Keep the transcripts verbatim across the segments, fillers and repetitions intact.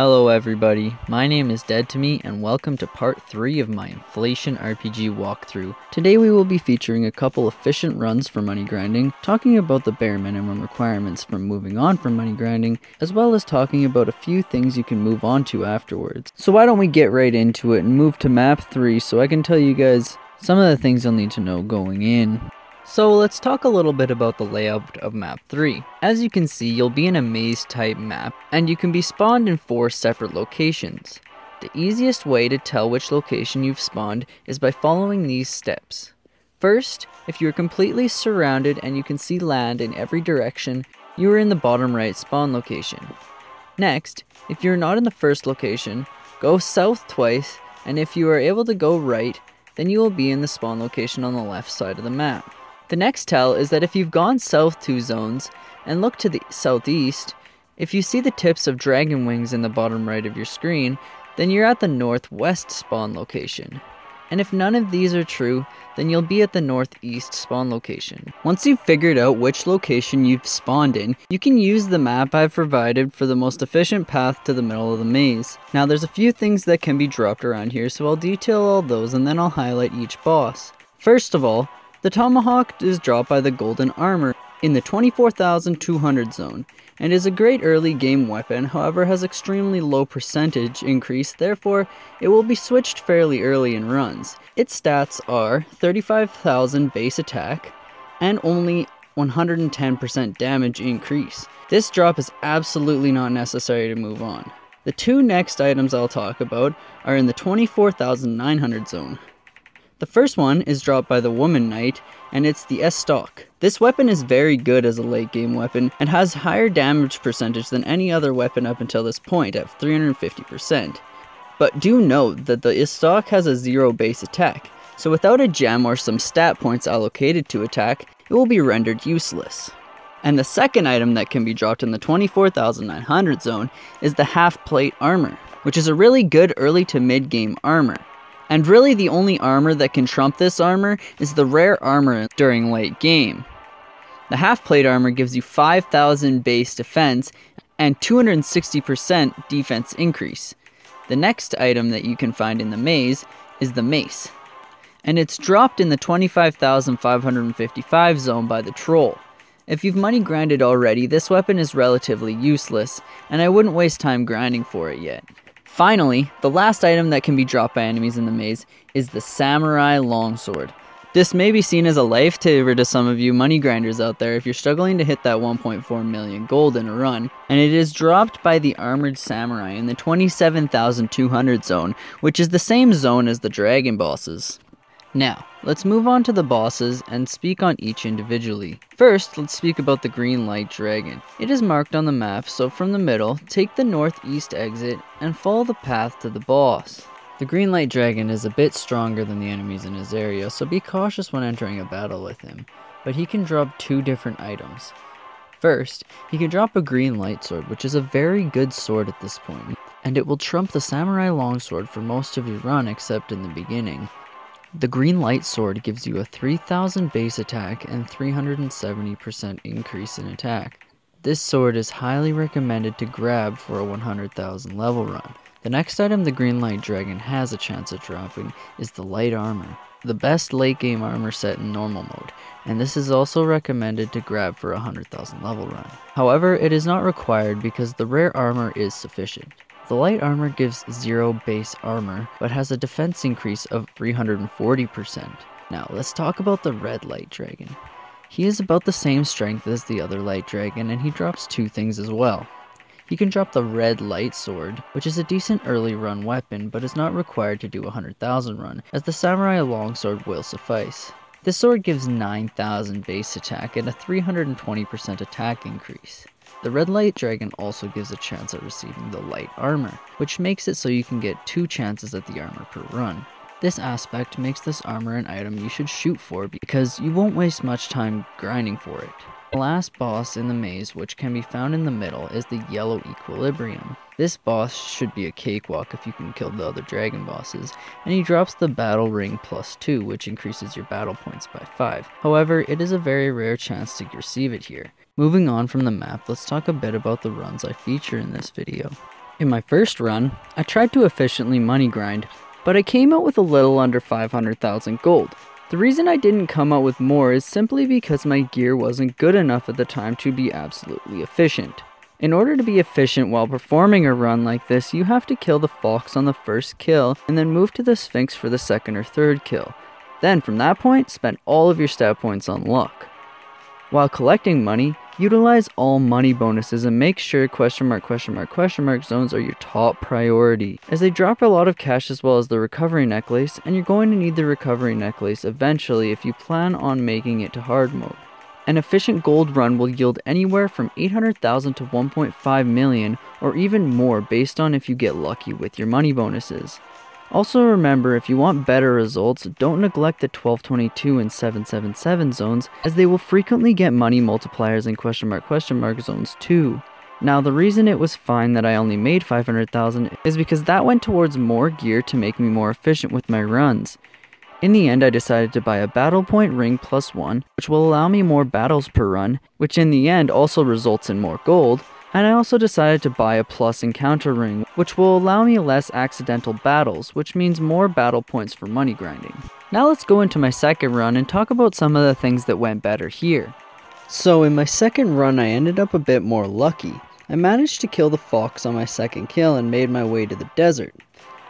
Hello everybody, my name is Dead to Me and welcome to part three of my Inflation R P G walkthrough. Today we will be featuring a couple efficient runs for money grinding, talking about the bare minimum requirements for moving on from money grinding, as well as talking about a few things you can move on to afterwards. So why don't we get right into it and move to map three so I can tell you guys some of the things you'll need to know going in. So let's talk a little bit about the layout of map three. As you can see, you'll be in a maze type map, and you can be spawned in four separate locations. The easiest way to tell which location you've spawned is by following these steps. First, if you're completely surrounded and you can see land in every direction, you are in the bottom right spawn location. Next, if you're not in the first location, go south twice, and if you are able to go right, then you will be in the spawn location on the left side of the map. The next tell is that if you've gone south two zones and look to the southeast, if you see the tips of dragon wings in the bottom right of your screen, then you're at the northwest spawn location. And if none of these are true, then you'll be at the northeast spawn location. Once you've figured out which location you've spawned in, you can use the map I've provided for the most efficient path to the middle of the maze. Now there's a few things that can be dropped around here, so I'll detail all those and then I'll highlight each boss. First of all, the Tomahawk is dropped by the Golden Armor in the twenty-four thousand two hundred zone, and is a great early game weapon, however has extremely low percentage increase, therefore it will be switched fairly early in runs. Its stats are thirty-five thousand base attack and only one hundred ten percent damage increase. This drop is absolutely not necessary to move on. The two next items I'll talk about are in the twenty-four thousand nine hundred zone. The first one is dropped by the Woman Knight, and it's the Estoc. This weapon is very good as a late game weapon, and has higher damage percentage than any other weapon up until this point at three hundred fifty percent. But do note that the Estoc has a zero base attack, so without a gem or some stat points allocated to attack, it will be rendered useless. And the second item that can be dropped in the twenty-four thousand nine hundred zone is the Half Plate Armor, which is a really good early to mid game armor. And really the only armor that can trump this armor is the rare armor during late game. The Half Plate Armor gives you five thousand base defense and two hundred sixty percent defense increase. The next item that you can find in the maze is the Mace, and it's dropped in the twenty-five thousand five hundred fifty-five zone by the Troll. If you've money grinded already, this weapon is relatively useless, and I wouldn't waste time grinding for it yet. Finally, the last item that can be dropped by enemies in the maze is the Samurai Longsword. This may be seen as a lifesaver to some of you money grinders out there if you're struggling to hit that one point four million gold in a run, and it is dropped by the Armored Samurai in the twenty-seven thousand two hundred zone, which is the same zone as the dragon bosses. Now, let's move on to the bosses and speak on each individually. First, let's speak about the Green Light Dragon. It is marked on the map, so from the middle, take the northeast exit and follow the path to the boss. The Green Light Dragon is a bit stronger than the enemies in his area, so be cautious when entering a battle with him, but he can drop two different items. First, he can drop a Green Light Sword, which is a very good sword at this point, and it will trump the Samurai Longsword for most of your run except in the beginning. The Green Light Sword gives you a three thousand base attack and three hundred seventy percent increase in attack. This sword is highly recommended to grab for a one hundred thousand level run. The next item the Green Light Dragon has a chance at dropping is the Light Armor, the best late game armor set in normal mode, and this is also recommended to grab for a one hundred thousand level run. However, it is not required because the rare armor is sufficient. The Light Armor gives zero base armor, but has a defense increase of three hundred forty percent. Now let's talk about the Red Light Dragon. He is about the same strength as the other Light Dragon, and he drops two things as well. He can drop the Red Light Sword, which is a decent early run weapon, but is not required to do a one hundred thousand run, as the Samurai Longsword will suffice. This sword gives nine thousand base attack and a three hundred twenty percent attack increase. The Red Light Dragon also gives a chance at receiving the Light Armor, which makes it so you can get two chances at the armor per run. This aspect makes this armor an item you should shoot for because you won't waste much time grinding for it. The last boss in the maze, which can be found in the middle, is the Yellow Equilibrium. This boss should be a cakewalk if you can kill the other dragon bosses, and he drops the Battle Ring plus two, which increases your battle points by five. However, it is a very rare chance to receive it here. Moving on from the map, let's talk a bit about the runs I feature in this video. In my first run, I tried to efficiently money grind, but I came out with a little under five hundred thousand gold. The reason I didn't come out with more is simply because my gear wasn't good enough at the time to be absolutely efficient. In order to be efficient while performing a run like this, you have to kill the fox on the first kill and then move to the sphinx for the second or third kill. Then from that point, spend all of your stat points on luck. While collecting money, utilize all money bonuses and make sure question mark question mark question mark zones are your top priority, as they drop a lot of cash as well as the recovery necklace, and you're going to need the recovery necklace eventually if you plan on making it to hard mode. An efficient gold run will yield anywhere from eight hundred thousand to one point five million or even more based on if you get lucky with your money bonuses. Also remember, if you want better results, don't neglect the twelve twenty-two and seven seven seven zones, as they will frequently get money multipliers in question mark question mark zones too. Now the reason it was fine that I only made five hundred thousand is because that went towards more gear to make me more efficient with my runs. In the end, I decided to buy a Battle Point Ring Plus one, which will allow me more battles per run, which in the end also results in more gold. And I also decided to buy a Plus Encounter Ring, which will allow me less accidental battles, which means more battle points for money grinding. Now let's go into my second run and talk about some of the things that went better here. So in my second run, I ended up a bit more lucky. I managed to kill the fox on my second kill and made my way to the desert.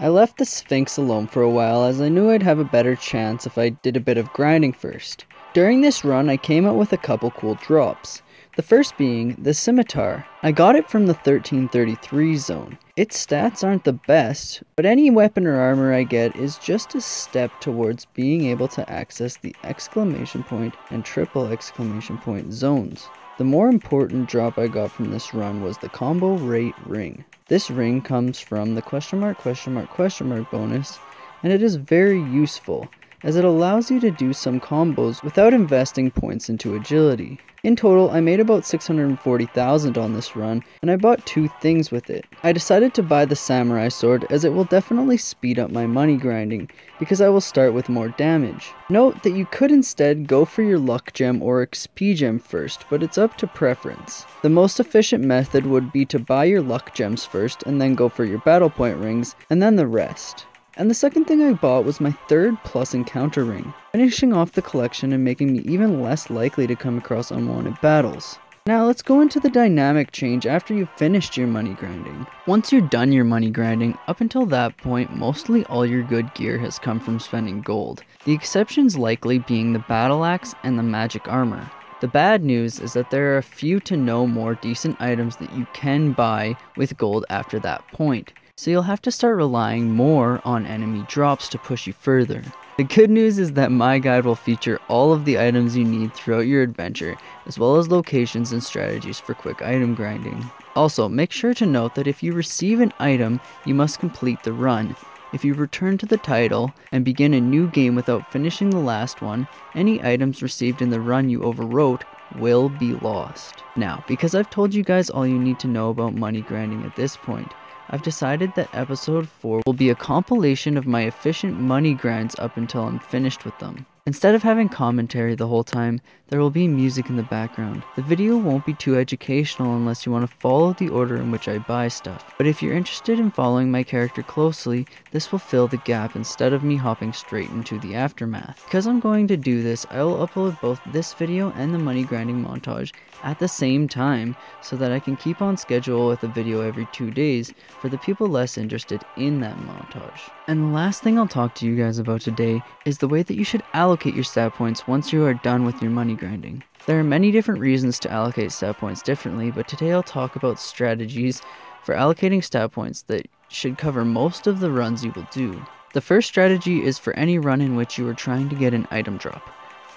I left the sphinx alone for a while, as I knew I'd have a better chance if I did a bit of grinding first. During this run, I came out with a couple cool drops. The first being the Scimitar. I got it from the thirteen thirty-three zone. Its stats aren't the best, but any weapon or armor I get is just a step towards being able to access the exclamation point and triple exclamation point zones. The more important drop I got from this run was the Combo Rate Ring. This ring comes from the question mark question mark question mark bonus, and it is very useful, as it allows you to do some combos without investing points into agility. In total, I made about six hundred forty thousand on this run, and I bought two things with it. I decided to buy the Samurai Sword, as it will definitely speed up my money grinding, because I will start with more damage. Note that you could instead go for your luck gem or X P gem first, but it's up to preference. The most efficient method would be to buy your luck gems first, and then go for your battle point rings, and then the rest. And the second thing I bought was my third Plus Encounter Ring, finishing off the collection and making me even less likely to come across unwanted battles. Now let's go into the dynamic change after you've finished your money grinding. Once you're done your money grinding, up until that point, mostly all your good gear has come from spending gold, the exceptions likely being the Battle Axe and the Magic Armor. The bad news is that there are a few to no more decent items that you can buy with gold after that point, so you'll have to start relying more on enemy drops to push you further. The good news is that my guide will feature all of the items you need throughout your adventure, as well as locations and strategies for quick item grinding. Also, make sure to note that if you receive an item, you must complete the run. If you return to the title and begin a new game without finishing the last one, any items received in the run you overwrote will be lost. Now, because I've told you guys all you need to know about money grinding at this point, I've decided that episode four will be a compilation of my efficient money grinds up until I'm finished with them. Instead of having commentary the whole time, there will be music in the background. The video won't be too educational unless you want to follow the order in which I buy stuff, but if you're interested in following my character closely, this will fill the gap instead of me hopping straight into the aftermath. Because I'm going to do this, I will upload both this video and the money grinding montage at the same time, so that I can keep on schedule with a video every two days for the people less interested in that montage. And the last thing I'll talk to you guys about today is the way that you should allocate your stat points once you are done with your money grinding. There are many different reasons to allocate stat points differently, but today I'll talk about strategies for allocating stat points that should cover most of the runs you will do. The first strategy is for any run in which you are trying to get an item drop.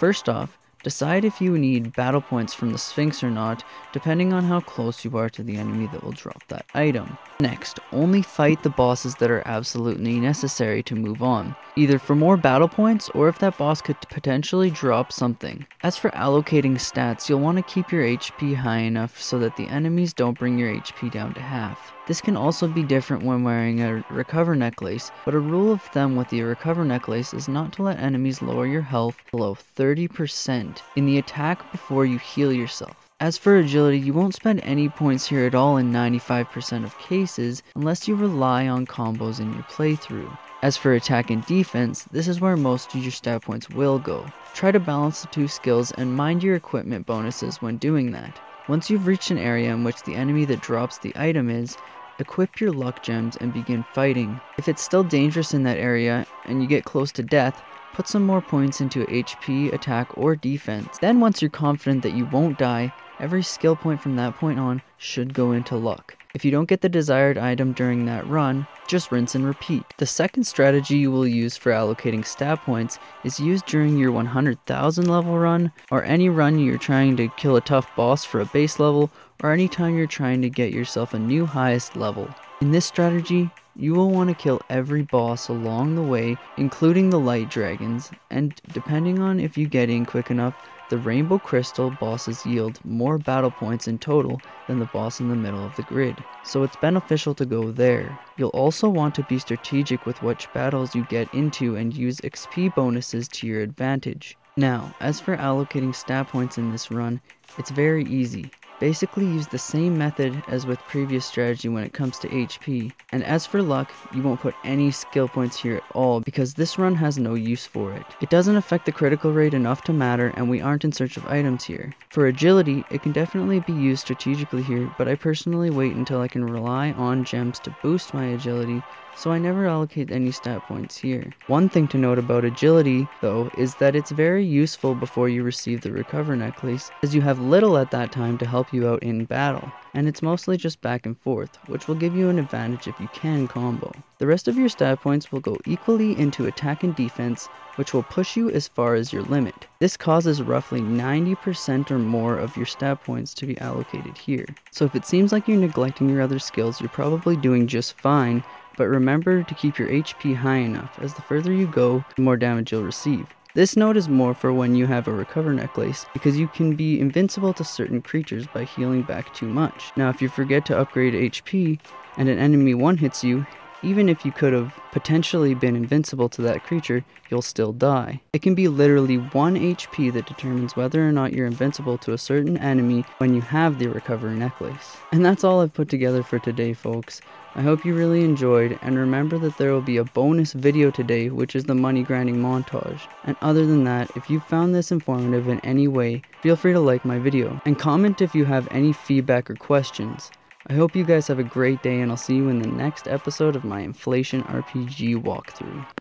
First off, decide if you need battle points from the Sphinx or not, depending on how close you are to the enemy that will drop that item. Next, only fight the bosses that are absolutely necessary to move on, either for more battle points or if that boss could potentially drop something. As for allocating stats, you'll want to keep your H P high enough so that the enemies don't bring your H P down to half. This can also be different when wearing a recover necklace, but a rule of thumb with the recover necklace is not to let enemies lower your health below thirty percent in the attack before you heal yourself. As for agility, you won't spend any points here at all in ninety-five percent of cases unless you rely on combos in your playthrough. As for attack and defense, this is where most of your stat points will go. Try to balance the two skills and mind your equipment bonuses when doing that. Once you've reached an area in which the enemy that drops the item is, equip your luck gems and begin fighting. If it's still dangerous in that area and you get close to death, put some more points into H P, attack, or defense. Then once you're confident that you won't die, every skill point from that point on should go into luck. If you don't get the desired item during that run, just rinse and repeat. The second strategy you will use for allocating stat points is used during your one hundred thousand level run, or any run you're trying to kill a tough boss for a base level, or any time you're trying to get yourself a new highest level. In this strategy, you will want to kill every boss along the way, including the light dragons, and depending on if you get in quick enough, the Rainbow Crystal bosses yield more battle points in total than the boss in the middle of the grid, so it's beneficial to go there. You'll also want to be strategic with which battles you get into and use X P bonuses to your advantage. Now, as for allocating stat points in this run, it's very easy. Basically use the same method as with previous strategy when it comes to H P, and as for luck, you won't put any skill points here at all because this run has no use for it. It doesn't affect the critical rate enough to matter, and we aren't in search of items here. For agility, it can definitely be used strategically here, but I personally wait until I can rely on gems to boost my agility, so I never allocate any stat points here. One thing to note about agility, though, is that it's very useful before you receive the Recover Necklace, as you have little at that time to help you out in battle, and it's mostly just back and forth, which will give you an advantage if you can combo. The rest of your stat points will go equally into attack and defense, which will push you as far as your limit. This causes roughly ninety percent or more of your stat points to be allocated here. So if it seems like you're neglecting your other skills, you're probably doing just fine, but remember to keep your H P high enough, as the further you go, the more damage you'll receive. This note is more for when you have a Recover Necklace, because you can be invincible to certain creatures by healing back too much. Now if you forget to upgrade H P, and an enemy one hits you, even if you could have potentially been invincible to that creature, you'll still die. It can be literally one H P that determines whether or not you're invincible to a certain enemy when you have the Recover Necklace. And that's all I've put together for today, folks. I hope you really enjoyed, and remember that there will be a bonus video today, which is the money grinding montage. And other than that, if you found this informative in any way, feel free to like my video, and comment if you have any feedback or questions. I hope you guys have a great day, and I'll see you in the next episode of my Inflation R P G walkthrough.